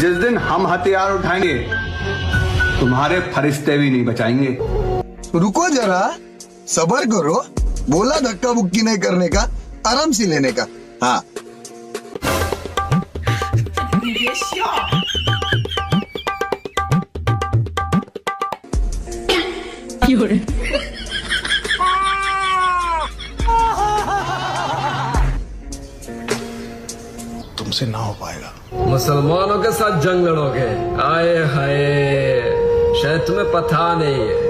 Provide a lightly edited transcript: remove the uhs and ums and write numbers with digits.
जिस दिन हम हथियार उठाएंगे तुम्हारे फरिश्ते भी नहीं बचाएंगे। रुको जरा, सबर करो, बोला धक्का बुक्की नहीं करने का, आराम से लेने का। हाँ तुमसे ना हो पाएगा। मुसलमानों के साथ जंग लड़ोगे? आए हाय, शायद तुम्हें पता नहीं है।